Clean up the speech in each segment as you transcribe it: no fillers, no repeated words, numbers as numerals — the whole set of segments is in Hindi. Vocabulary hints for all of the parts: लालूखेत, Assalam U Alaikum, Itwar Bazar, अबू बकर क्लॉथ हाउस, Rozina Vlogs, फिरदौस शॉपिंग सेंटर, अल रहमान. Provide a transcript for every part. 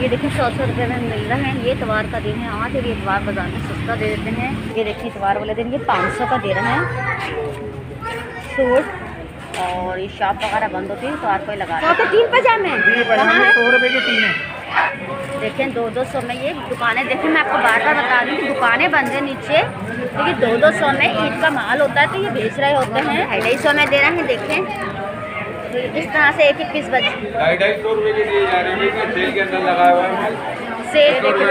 ये देखिए 100 रुपये में मिल रहा है। ये इतवार का दिन है, आज ये इतवार बाज़ार में सस्ता दे देते हैं। ये देखिए इतवार वाले दिन ये 500 का दे रहा है सूट, और ये शॉप वगैरह बंद होती है इतवार को ही लगा रहा है। तीन पैजामे हैं 100 रुपये के तीन है। देखें 200 में ये दुकानें, देखें मैं आपको बार बार बता रही हूँ कि दुकानें बंद हैं नीचे, देखिए 200 में ईद का माल होता है तो ये बेच रहे होते हैं। 250 में दे रहे हैं। देखें इस तरह से एक एक पीस बच 250 रुपए के दिए जा रहे हैं। सेल के अंदर लगाया हुआ है, सेल देखिए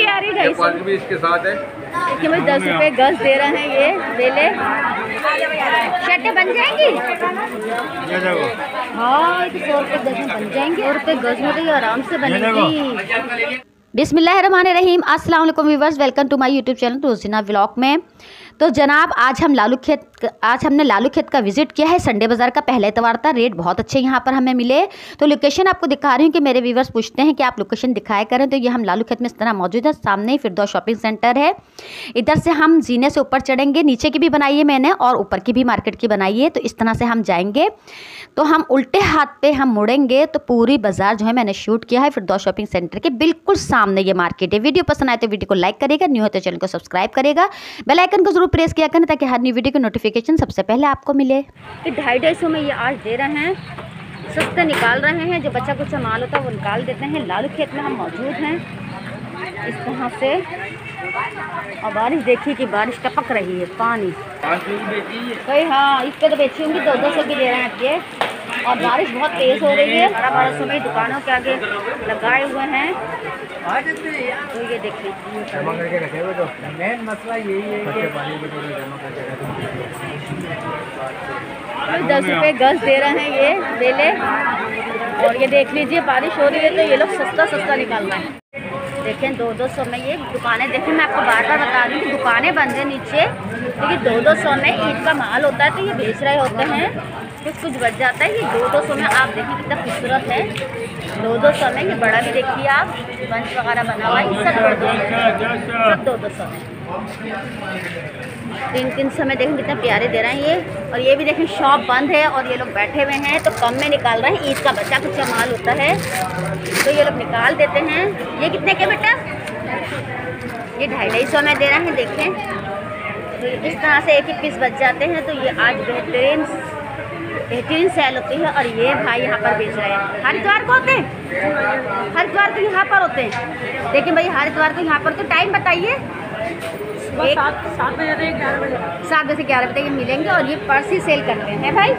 प्यारी 250 भी इसके साथ है। देखिए भाई 10 रुपये गज दे रहे हैं। ये बेले शर्टें बन जाएंगी, हाँ 100 रुपये गज में बन जाएंगी, 100 रुपये गज में तो ये आराम से बनेगी। बिस्मिल्लाहिर्रहमानिर्रहीम, अस्सलाम वालेकुम viewers, welcome to my YouTube channel Rozina vlog में। तो जनाब आज हमने लालूखेत का विज़िट किया है। संडे बाज़ार का पहला इतवार था, रेट बहुत अच्छे यहाँ पर हमें मिले। तो लोकेशन आपको दिखा रही हूँ कि मेरे व्यूवर्स पूछते हैं कि आप लोकेशन दिखाया करें, तो ये हम लालूखेत में इस तरह मौजूद है। सामने ही फिरदौस शॉपिंग सेंटर है, इधर से हम जीने से ऊपर चढ़ेंगे। नीचे की भी बनाई है मैंने और ऊपर की भी मार्केट की बनाई है। तो इस तरह से हम जाएँगे, तो हम उल्टे हाथ पर हम मुड़ेंगे। तो पूरी बाज़ार जो है मैंने शूट किया है फिरदौस शॉपिंग सेंटर के बिल्कुल सामने ये मार्केट है। वीडियो पसंद आए तो वीडियो को लाइक करेगा, न्यू हो तो चैनल को सब्सक्राइब करेगा, बेल आइकन को जरूर प्रेस किया करें ताकि हर न्यू वीडियो की नोटिफिकेशन सबसे पहले आपको मिले। 250 में ये आज दे रहे हैं, सस्ते निकाल रहे हैं, जो बच्चा कुछ माल होता है वो निकाल देते हैं। लालूखेत में हम मौजूद हैं इस तरह से, और बारिश देखिए कि बारिश टपक रही है पानी भाई। हाँ इसको तो बेची होंगी 200 की दे रहे हैं आपके, और बारिश बहुत तेज़ हो रही है। 1200 में दुकानों के आगे लगाए हुए हैं। तो ये देखिए मेन मसला यही है कि 10 रुपये गज दे रहे हैं ये बेले। और ये देख लीजिए बारिश हो रही है तो ये लोग सस्ता निकाल रहे हैं। देखें 200 में ये दुकानें, देखें मैं आपको बार बार बता रही हूँ कि दुकानें बंद हैं नीचे, देखिए 200 में ईद का माल होता है तो ये बेच रहे होते हैं। कुछ बच जाता है ये 200 में। आप देखिए कितना खूबसूरत है 200 में। ये बड़ा भी देखिए आप बंच वगैरह बना हुआ है, सब 200 में, 300 में। देखें कितना प्यारे दे रहे हैं ये। और ये भी देखें शॉप बंद है और ये लोग बैठे हुए हैं तो कम में निकाल रहे हैं। ईद का बचा कुछ माल होता है तो ये लोग निकाल देते हैं। ये कितने के बेटा? ये 250 में दे रहे हैं। देखें तो इस तरह से एक पीस बच जाते हैं। तो ये आज बेहतरीन सेल होती है। और ये भाई यहाँ पर बेच रहे हैं, हरिद्वार को होते हैं, हरिद्वार को यहाँ पर होते हैं। देखिए भाई हरिद्वार को यहाँ पर तो टाइम बताइए 7 बजे से 11 बजे तक ये मिलेंगे। और ये पर्स ही सेल करते हैं भाई।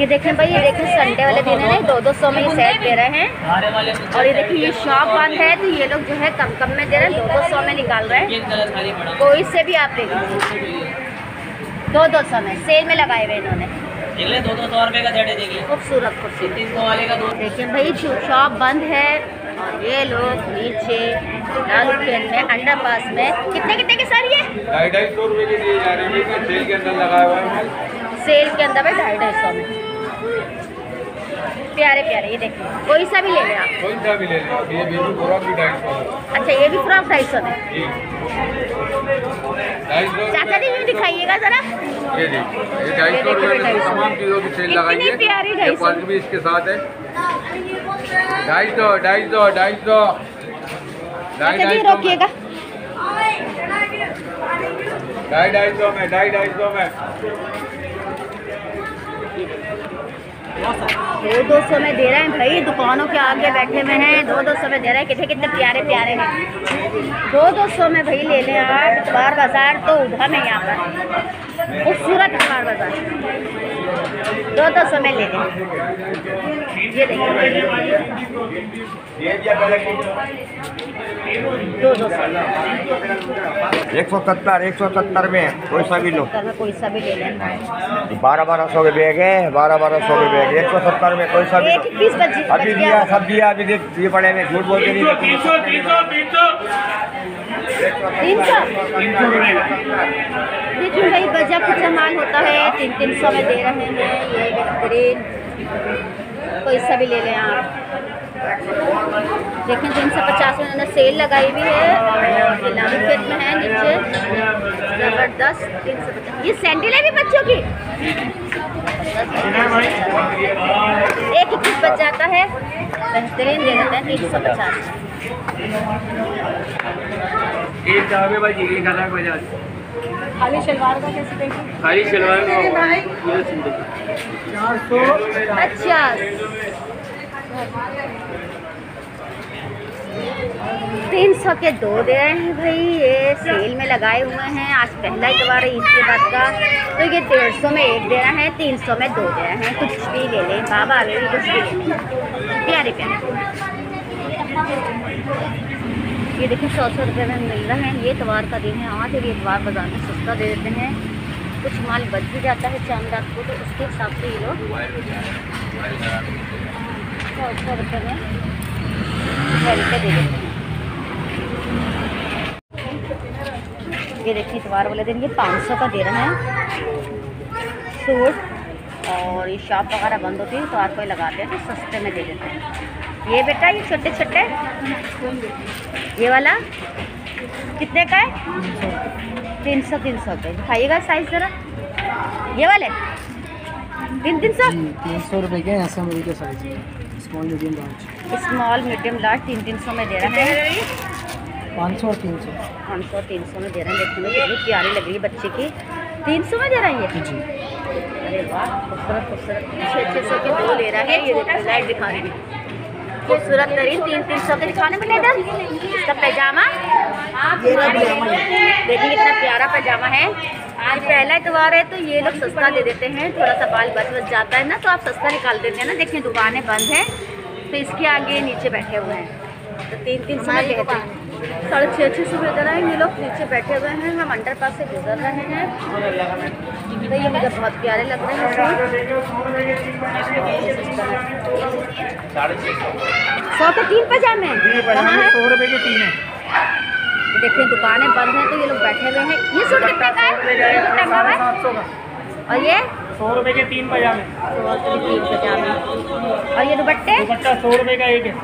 ये देखें भाई, ये देखें संडे वाले दिन है 200 में ये सेल दे रहे हैं। और ये देखिए ये शॉप बंद है तो ये लोग जो है कम में दे रहे हैं, 200 में निकाल रहे हैं। तो इससे भी आप देखिए 200 में सेल में लगाए हुए इन्होंने 200 रुपये का जड़े। देखिए खूबसूरत खूबसूरत। देखिए भाई शॉप बंद है और ये लोग नीचे लालूखेत में अंडरपास में कितने के सर ये 250 रुपये के दिए जा रहे हैं। सेल के अंदर लगाया हुआ है, सेल के अंदर में 250 में प्यारे प्यारे। ये देखिए कोई सा भी ले लें आप, कोई सा भी ले लें। ये भी फ्रॉक भी 250। अच्छा ये भी फ्रॉक 250 में। चाचा जी भी दिखाइएगा जरा, ये देखिए ये 250 रुपये में तमाम चीज़ों की सेल लगाई है। प्यारी 250 भी इसके साथ है। 250 रोकिएगा 250 में 200 में दे रहे हैं भाई। दुकानों के आगे बैठे हुए हैं 200 में दे रहे हैं। कितने प्यारे प्यारे हैं 200 में भाई। ले लें आप इतवार बाज़ार तो उधम है यहाँ पर, खूबसूरत इतवार बाज़ार 200 में ले लें। ये देखिए 200 170 में कोई सा भी ले लें। 1200 के बैग है, 1200 के बैग 170 में कोई सा भी। अभी दिया सब दिया, अभी दिए पड़े में झूठ बोलते नहीं। 300 लेकिन भाई बजा कुछ माल होता है 300 में दे रहे हैं। ये बेहतरीन कोई सा भी ले लें आप। देखें 350 में उन्होंने सेल लगाई हुई है। और लालूखेत में है नीचे ज़बरदस्त 350। ये सैंडल है भी बच्चों की एक 2150 का है, बेहतरीन दे देते हैं 350। खाली शलवार का कैसे देखो? खाली शलवार का 450 के दो दे रहे हैं भाई। ये सेल में लगाए हुए हैं, आज पहला इतवार है इसके बाद का, तो ये 150 में एक दे रहे हैं, 300 में दो दे रहे हैं। कुछ भी ले लें बाबा, अभी कुछ भी ले लें, प्यारे प्यारे। ये देखिए 100 रुपये में मिल रहा है। ये इतवार का दिन है आज, और ये इतवार बाजार में सस्ता दे देते हैं। कुछ माल बच भी जाता है चांद रात को, तो उसके हिसाब से ये लोग 100 रुपये में दे देते हैं। ये देखिए इतवार वाले दिन ये 500 का दे रहा है सूट, और ये शॉप वगैरह बंद होती है, इतवार को लगाते हैं तो सस्ते में दे देते हैं। ये बेटा ये छोटे छोटे ये वाला कितने का है? 300 का। दिखाइएगा साइज ज़रा, ये वाले 300 रुपये के हैं। Small medium large, small medium large 300 में दे रहा है। 500 और 300 में दे रहा है। देखने में कितनी प्यारी लग रही है बच्चे की। 300 में दे रहा है ये जी। अरे वाह खूबसूरत खूबसूरत। 600 के दो ले रहा है। ये लाइट दिखा रही है खूबसूरत तरीन। 300 के दिखाने में इधर इसका पैजामा देखिए कितना प्यारा पैजामा है। आज पहला इतवार है तो ये लोग सस्ता दे देते हैं। थोड़ा सा बाल बच जाता है ना, तो आप सस्ता निकाल देते हैं ना। देखिए दुकानें बंद हैं तो इसके आगे नीचे बैठे हुए हैं, तो 300 में देते हैं। 650 इधर हैं, ये लोग नीचे बैठे हुए हैं। हम अंडरपास से गुजर रहे हैं, तो ये मुझे बहुत प्यारे लग रहे हैं। 100 के 3 पैजामे हैं, 100 रुपये के 3 हैं। देखिए दुकानें बंद हैं तो ये लोग बैठे हुए हैं। ये सूट कितने का है? 700 का। और ये 100 रुपये के 3 पैजामे, 100 के 3 पैजामे। और ये दुपट्टा 100 रुपये का एक है।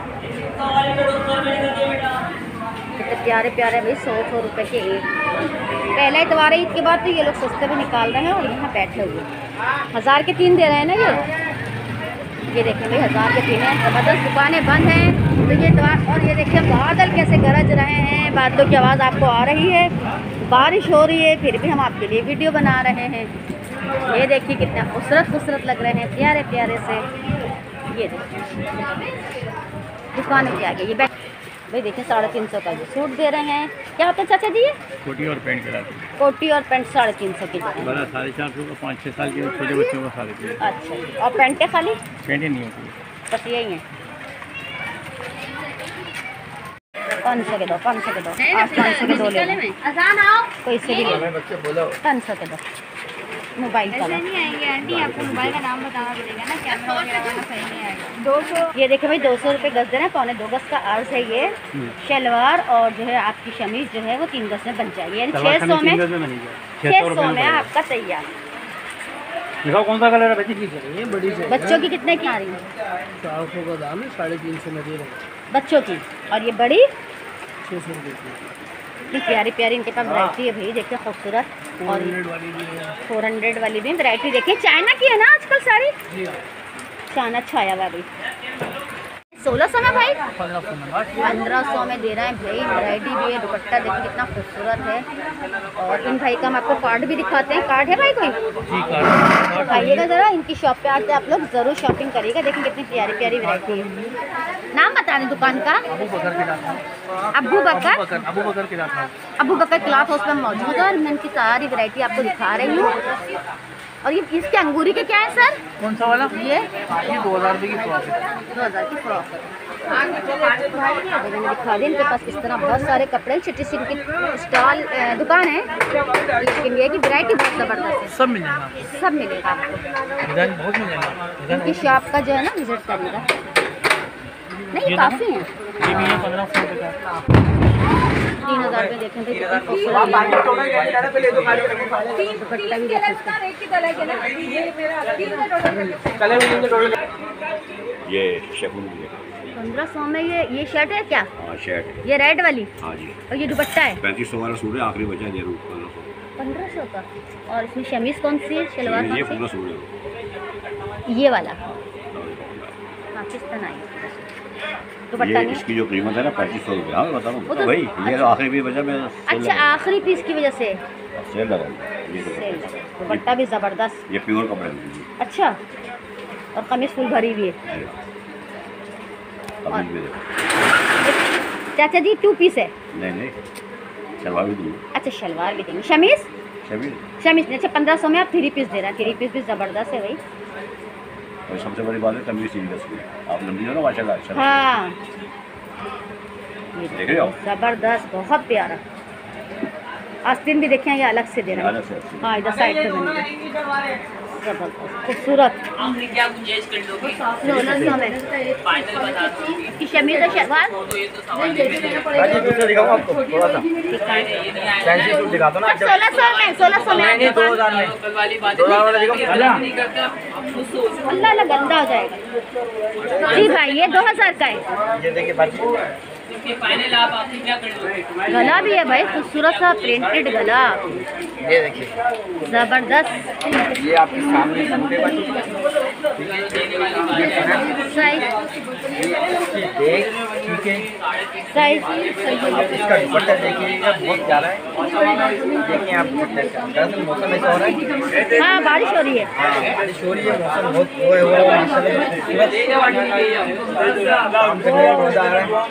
प्यारे प्यारे भाई 100 रुपये के एक। पहला इतवार है, ईद के बाद तो ये लोग सस्ते में निकाल रहे हैं। और यहाँ बैठे हुए 1000 के 3 दे रहे हैं ना ये देखें भाई 1000 के 3 हैं। ज़बरदस्त दुकानें बंद हैं तो ये इतवार। और ये देखिए बादल कैसे गरज रहे हैं, बादलों की आवाज़ आपको आ रही है। बारिश हो रही है फिर भी हम आपके लिए वीडियो बना रहे हैं। ये देखिए कितना खूबसूरत खूबसूरत लग रहे हैं, प्यारे प्यारे से। ये देखिए दुकान के आगे ये बैठ भाई देखिए 350 का जो सूट दे रहे हैं। क्या होता है चाचा जी? ये कोटी और पैंट करा, कोटी और पैंट 350 की। 450 का 5-6 साल के छोटे बच्चों का 450। अच्छा, और पैंटे खाली? पैंटे नहीं होती, बस यही है। 500 के दो, 500 के दो, 500 के दो ले लें। आसान आओ कोई से भी ले लें बच्चे, बोलो 500 के दो। मोबाइल का नहीं आएंगे आंटी, आपको मोबाइल का नाम बताना पड़ेगा ना, कैमरा वगैरह वाला सही नहीं आएगा। 200 ये देखिए भाई 200 रुपये गज दे रहे हैं। 1.25 गज का अर्ज है ये शलवार, और जो है आपकी शमीज जो है वो 3 गज में बन जाएगी, यानी 600 में आपका तैयार। दिखाओ कौन सा कलर है बच्ची? बच्चों की कितने की आ रही है? 400 का दाम है, 350 में दे रहे हैं बच्चों की। और ये बड़ी 600 रुपये। प्यारी प्यारी इनके पास वैरायटी है भाई, देखिए खूबसूरत। और 400 वाली भी वैरायटी देखिए, चाइना की है ना आजकल सारी, चाइना छाया हुआ भाई। 1600 में भाई, 1500 में दे रहा है भाई। वैरायटी भी है, दुपट्टा देखिए कितना खूबसूरत है। और इन भाई का हम आपको कार्ड भी दिखाते हैं। कार्ड है भाई कोई? दिखाइएगा ज़रा, इनकी शॉप पे आते आप लोग ज़रूर शॉपिंग करिएगा। देखिए कितनी प्यारी प्यारी वैरायटी है। नाम बता दें दुकान का? अबू बकर क्लॉथ हाउस में मौजूद है, और मैं इनकी सारी वैरायटी आपको दिखा रही हूँ। और ये इसके अंगूरी के क्या है सर? कौन सा वाला? ये 2000 रुपये की फ्रॉक है, 2000 की फ्रॉक है। दिखा दें इनके पास इस तरह बहुत सारे कपड़े, छोटी सी इनकी स्टॉल दुकान है, लेकिन ये की वैरायटी बहुत ज़बरदस्त है। सब मिलेगा आपको। इनकी शॉप का जो है ना विजिट करिएगा। नहीं काफ़ी है, 3000 रुपये देखें भाई। ये 1500 में ये शर्ट है क्या? शर्ट ये रेड वाली। हाँ जी। और ये दुपट्टा है 3500 वाला सूट है, आखिरी बचा जरूर 1500 का। और इसमें शमीज कौन सी है? शलवार। ये वाला पाकिस्तान दुपट्टा नहीं, इसकी जो कीमत है ना 2500 रुपये। हाँ बता रहा हूँ भाई, ये आखिरी वजह में। अच्छा आखिरी पीस की वजह से सेल लगा। ये दुपट्टा भी ज़बरदस्त, ये प्योर कपड़ा है। अच्छा, और कमीज फुल भरी भी है। चाचा जी टू पीस है? नहीं नहीं, शलवार भी देंगे। अच्छा शलवार भी देंगे। शमीज शमीज अच्छा 1500 में आप थ्री पीस दे रहे हैं। थ्री पीस भी ज़बरदस्त है भाई, और सबसे बड़ी बात है कमीज आप लंबी हो ना माशाल्लाह। हाँ ज़बरदस्त, बहुत प्यारा। आस्तीन भी देखेंगे अलग से दे रहा है। हाँ इधर साइड पे खूबसूरत इसकी शमीज और शलवार। सोलह सौ में गंदा हो जाएगा जी भाई। ये 2000 का है। फाइनल आप आखिर क्या कर गला भी है भाई, खूबसूरत सा प्रिंटेड गला। ये देखिए जबरदस्त, ये आपके सामने साइज इसका दुपट्टा देखिएगा बहुत प्यारा है। देखिए आप दरअसल मौसम ऐसा हो रहा है। हाँ बारिश हो रही है, बारिश हो रही है, मौसम बहुत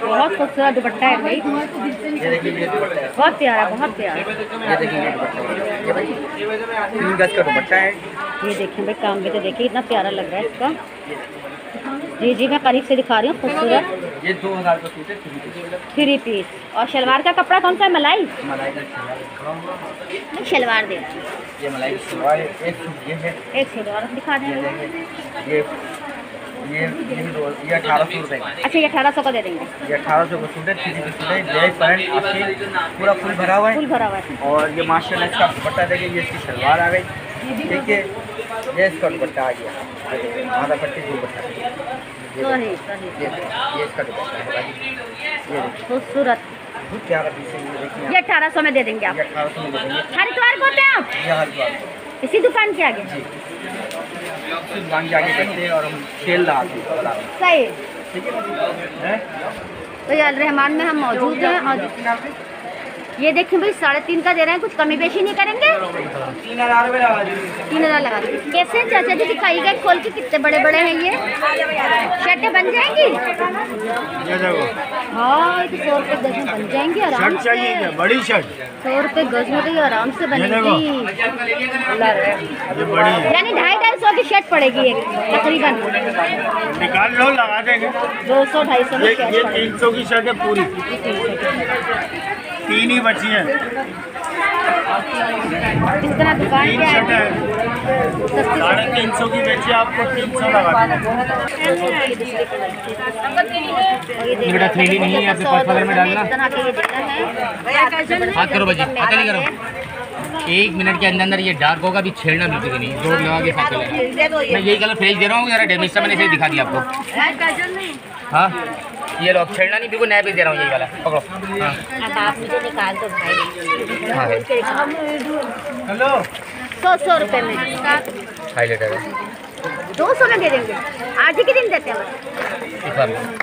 बहुत खूबसूरत दुपट्टा है भाई। बहुत प्यारा, बहुत प्यारा। तीन गज का दुपट्टा है। ये देखिए भाई काम भी तो देखिए इतना प्यारा लग रहा है इसका। जी जी मैं करीब से दिखा रही हूँ, खूबसूरत। ये 2000 का सूट है, थ्री पीस। और शलवार का कपड़ा कौन सा है? मलाई, मलाई का शलवार दे। ये मलाई शलवार है, एक सूट और दिखा दें। ये 1800 रुपये। अच्छा ये 1800 का दे देंगे। ये 1800 का सूट है, थ्री पीस सूट है। ब्लैक पैंट पूरा फुल भरा हुआ है, फुल भरा हुआ है। और ये माशाल्लाह इसका दुपट्टा देंगे। ये इसकी शलवार आ गई, ठीक है। ये इसका दुपट्टा आ गया, माथा पट्टी दुपट्टा। ये इसका दुपट्टा है, ये खूबसूरत। ये 1800 में दे देंगे आप? 1800 में दे देंगे। हर इतवार को होते हैं आप? ये हर इतवार को इसी दुकान के आगे। जी दुकान के आगे करते हैं और हम सेल लगाते हैं। सही ठीक है। तो अल रहमान में हम मौजूद हैं। और ये देखिए भाई 3.5 का दे रहे हैं, कुछ कमी पेशी नहीं करेंगे? 3000 लगा दी। कैसे चाचा जी दिखाइएगा खोल के, कितने बड़े बड़े हैं ये शर्टें बन जाएंगी? हाँ 100 रुपये गज में बन जाएंगी आराम से। बड़ी शर्ट 100 रुपये गज में तो आराम से बनेगी, यानी 250-250 की शर्ट पड़ेगी एक तकरीबन। निकाल लो लगा देंगे 200-250 में। 300 की शर्ट है पूरी, 3 ही बची है। इस तरह दुकान क्या है? 350 की बेची आपको 300 लगा। बेटा 3D नहीं है, कलर में डालना। हाथ करो भाजी, हाथ नहीं करो। 1 मिनट के अंदर अंदर ये डार्क होगा, अभी छेड़ना बिल्कुल भी नहीं। जोर लगा के साथ कलर। मैं यही कलर फ्रेश दे रहा हूँ, जरा डैमेज सा मैंने इसे दिखा दिया आपको। हाँ ये लोग छेड़ना नहीं, बिल्कुल नया भी दे रहा हूँ। ये वाला पकड़ो। हाँ आप मुझे निकाल दो भाई। हाँ हेलो 100-100 रुपये में हाईलाइटर 200 में दे देंगे। आज ही के दिन देते हैं बस।